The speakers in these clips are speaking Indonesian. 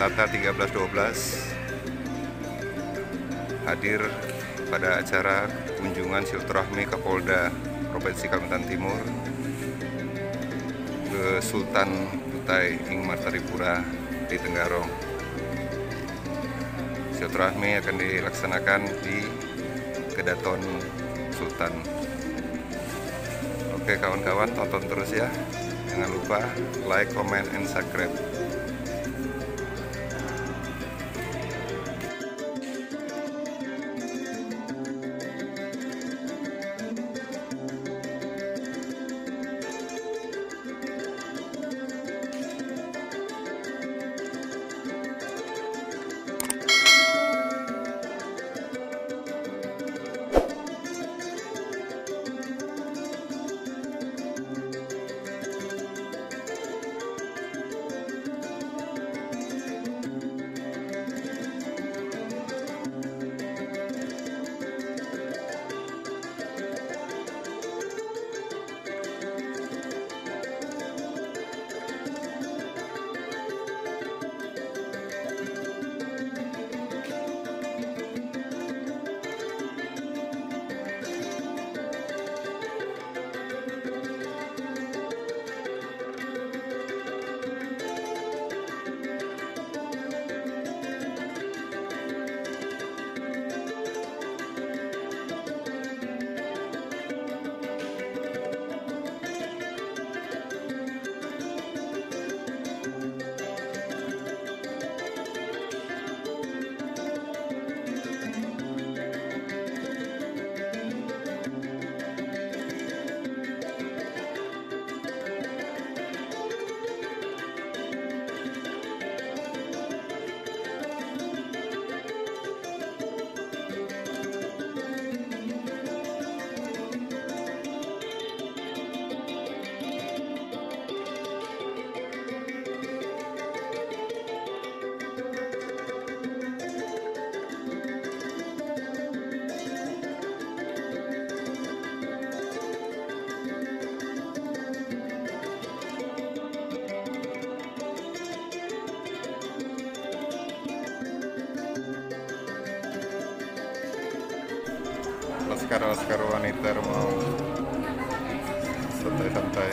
Tata 1312 hadir pada acara kunjungan silaturahmi ke Polda Provinsi Kalimantan Timur ke Sultan Kutai Ingmar Taripura di Tenggarong. Silaturahmi akan dilaksanakan di Kedaton Sultan. Oke kawan-kawan, tonton terus ya. Jangan lupa like, comment, and subscribe. Laskar wanita mau santai-santai.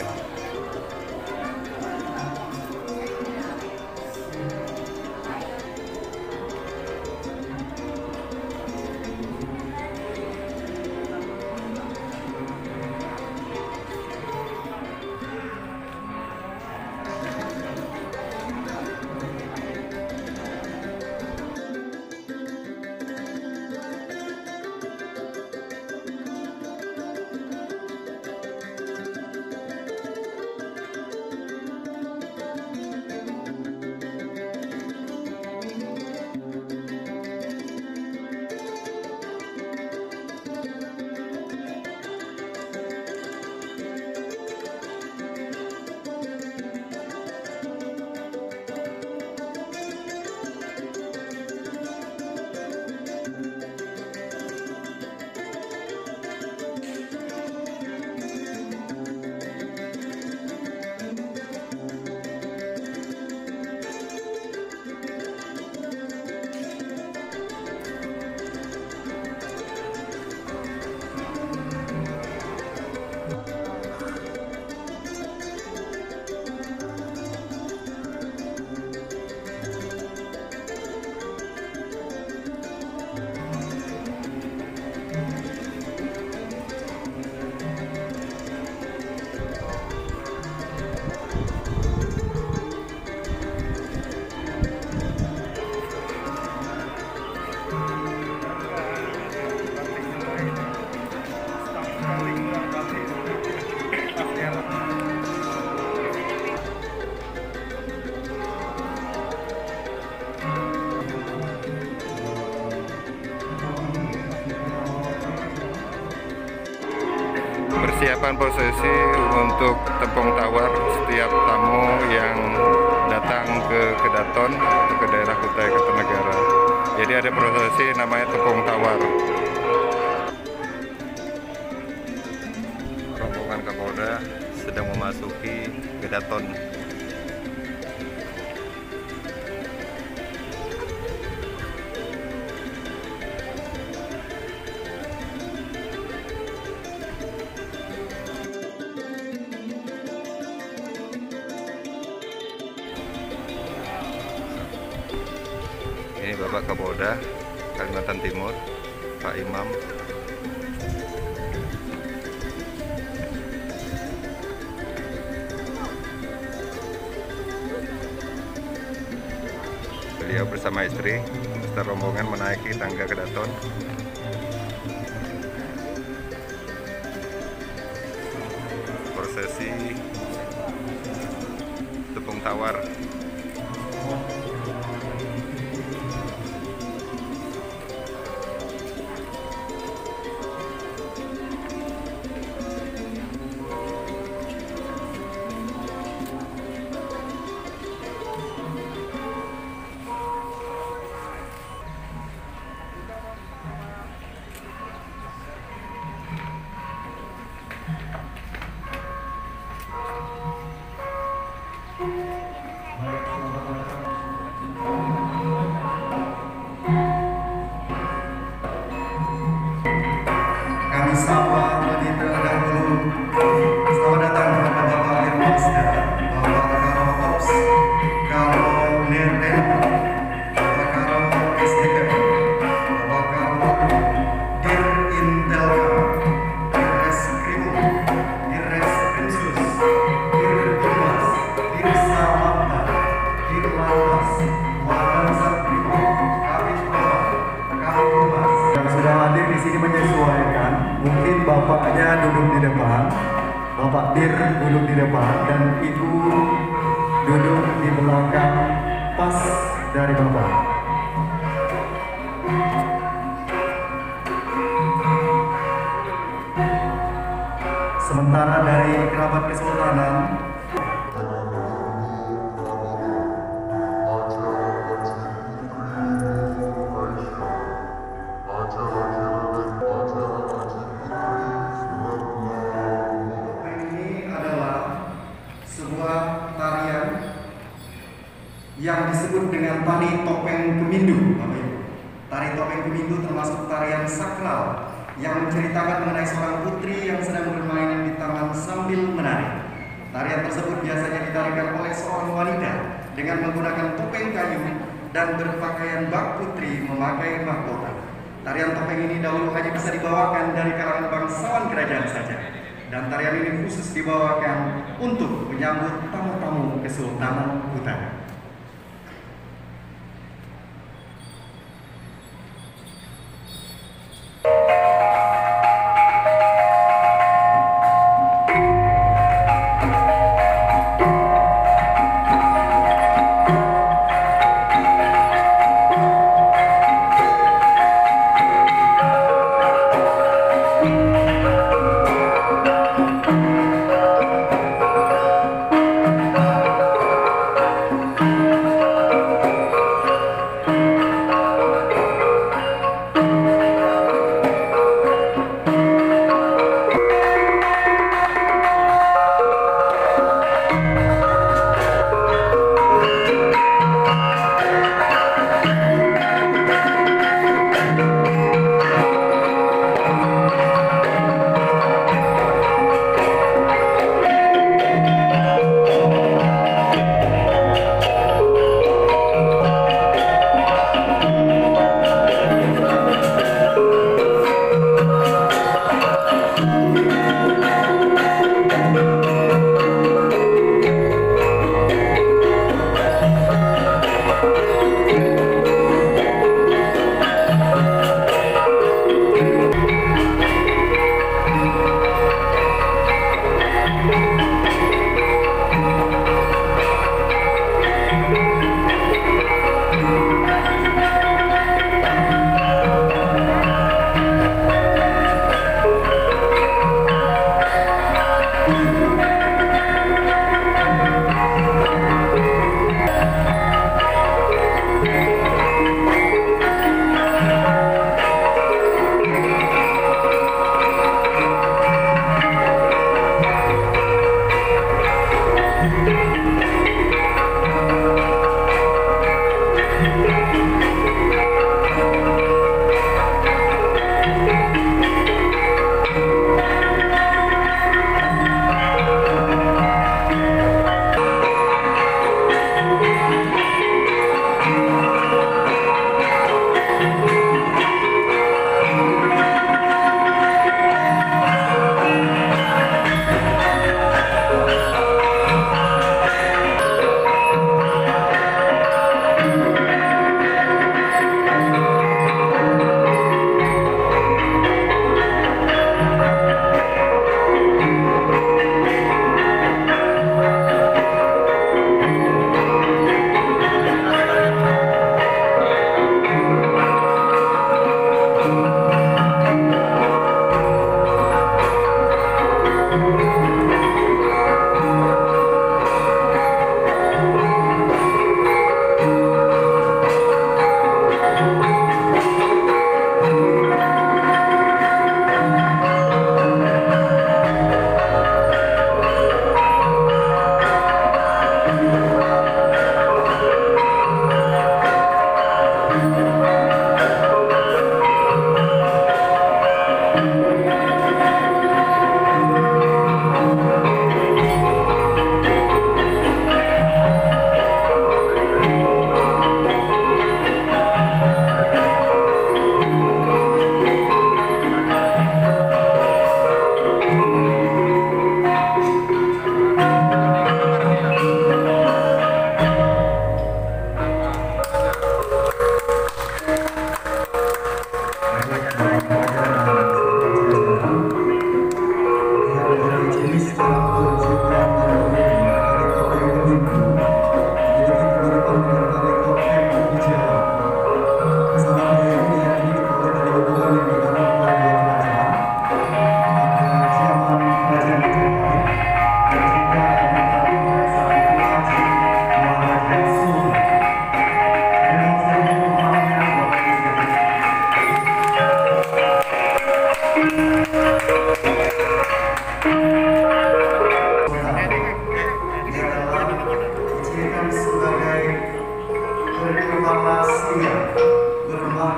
Persiapan prosesi untuk tepung tawar setiap tamu yang datang ke Kedaton atau ke daerah Kutai Kartanegara. Jadi ada prosesi namanya tepung tawar. Rombongan Kapolda sedang memasuki Kedaton. ini Bapak Kapolda Kalimantan Timur, Pak Imam. Beliau bersama istri serta rombongan menaiki tangga kedaton. Prosesi tepung tawar. Duduk di depan dan ibu duduk di belakang pas dari bapak. Sementara dari kerabat Kesultanan yang disebut dengan Tari Topeng Kemindu. Tari Topeng Kemindu termasuk tarian sakral yang menceritakan mengenai seorang putri yang sedang bermain di taman sambil menari. Tarian tersebut biasanya ditarikan oleh seorang wanita dengan menggunakan topeng kayu dan berpakaian bak putri memakai mahkota. Tarian topeng ini dahulu hanya bisa dibawakan dari kalangan bangsawan kerajaan saja, dan tarian ini khusus dibawakan untuk menyambut tamu-tamu Kesultanan Kutai.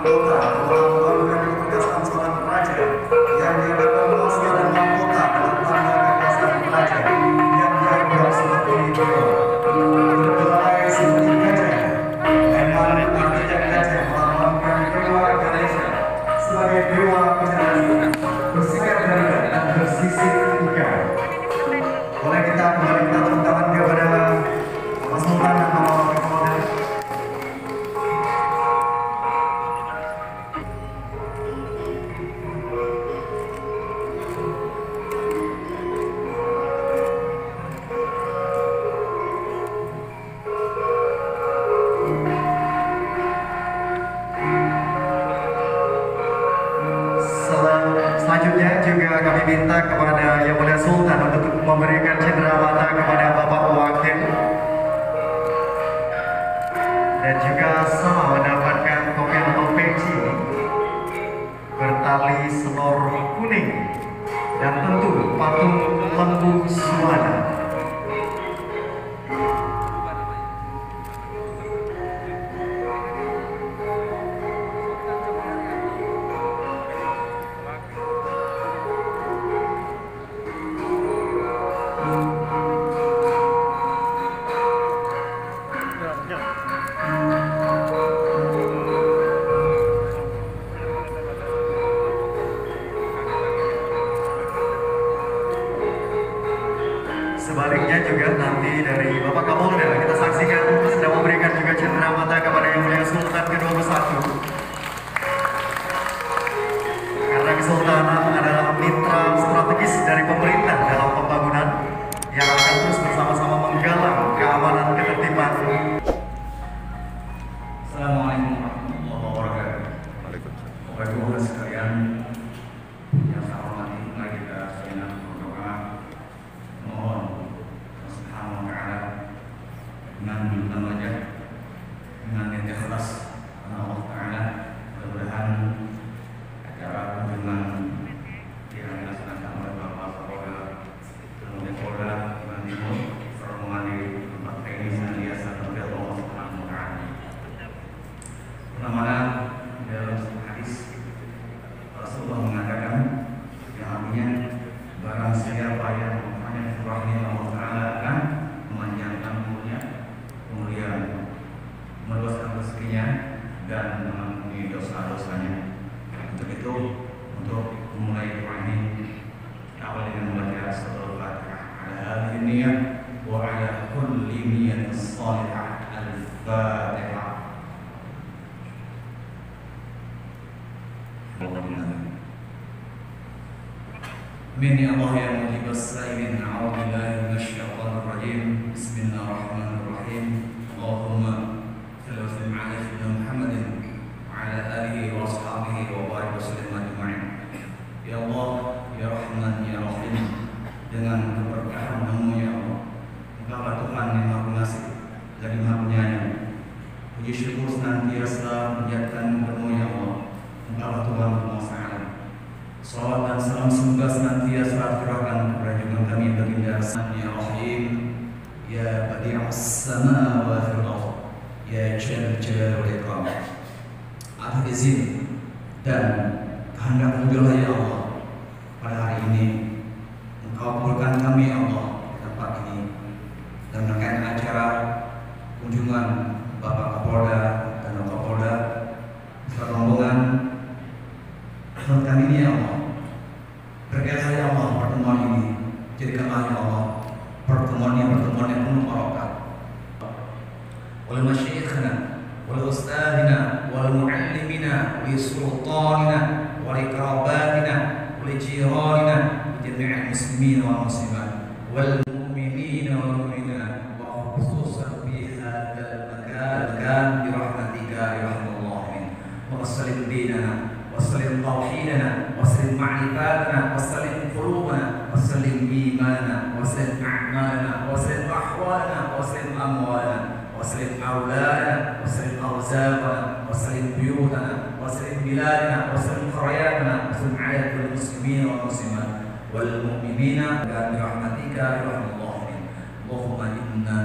Allahumma inna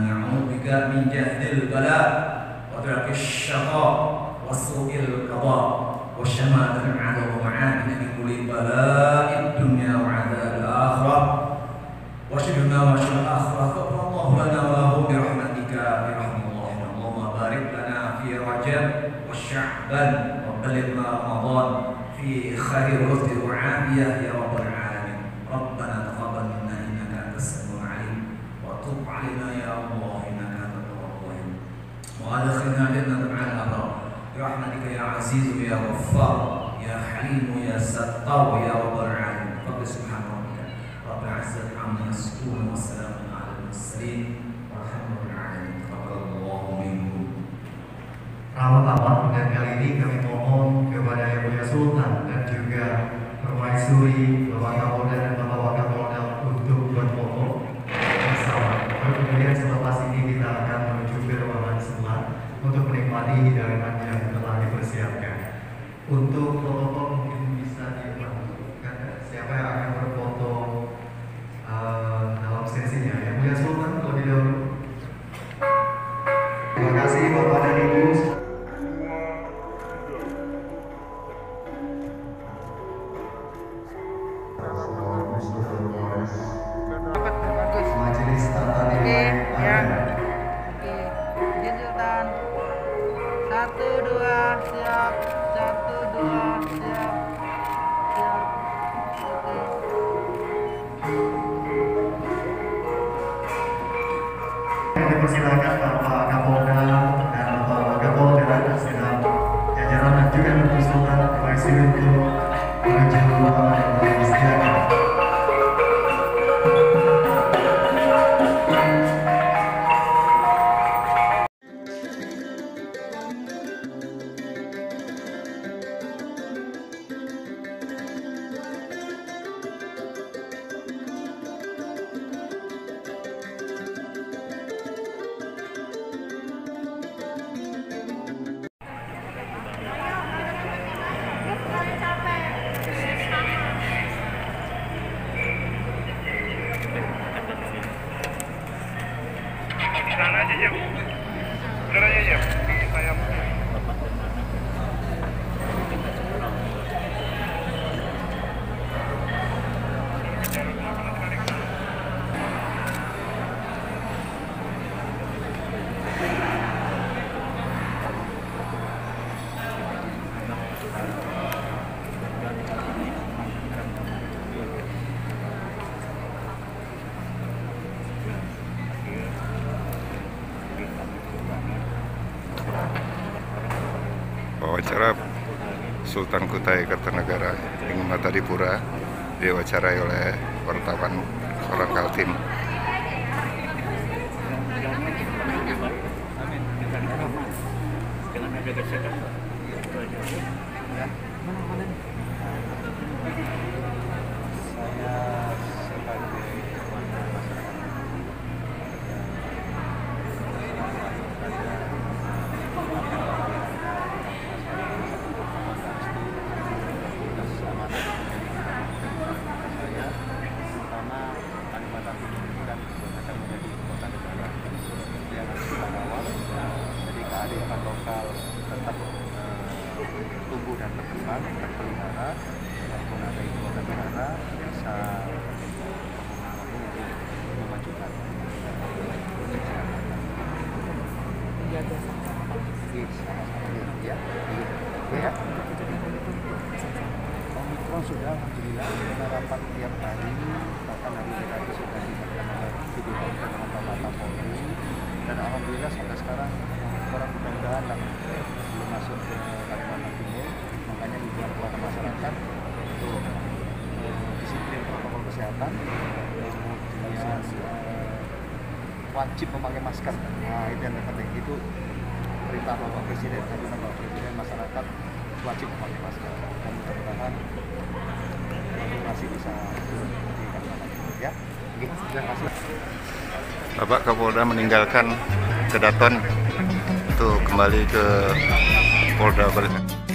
na'udzubika min jahdil bala wa darakis syaqaa wa وسوء القضاء والشماتة على ومعادن لكل بلاء الدنيا وعذاب الآخرة وشرنا وشر الآخرة فاغفر الله لنا وله برحمتك برحم الله اللهم بارك لنا في رجب والشعبان وبلغنا رمضان في خير رزق وعافية يا رب العالمين. ربنا تقبل منا إنك أنت السميع العليم وتب علينا يا الله إنك أنت التواب الرحيم وأدخلنا جنة مع الأبرار برحمتك يا عزيز يا غفار يا حليم يا ستار يا رب العالمين. فضل سبحان ربك رب العزة عما يصفون والسلام على المرسلين والحمد لله رب العالمين. تقبل الله منكم. Awal-awal dan kali ini kami mohon kepada Yang Mulia Sultan dan juga Permaisuri, Bapak Kapolda dan Bapak Wakapolda untuk berfoto bersama. Kemudian selepas ini kita akan menuju ke ruangan sebelah untuk menikmati hidangan yang telah dipersiapkan. Untuk foto mungkin bisa dilakukan siapa yang akan berfoto dalam sesinya. Yang Mulia Sultan terlebih dahulu. Terima kasih Bapak dan Ibu. Wawancara Sultan Kutai Kartanegara Ing Martadipura diwawancarai oleh wartawan orang Kaltim. Wajib memakai masker, nah itu yang penting, itu perintah Bapak Presiden, anjuran Bapak Presiden, masyarakat wajib memakai masker dan mudah-mudahan masih bisa dilaksanakan ya. Oke, terima kasih. Bapak Kapolda meninggalkan Kedaton untuk kembali ke Polda Provinsi.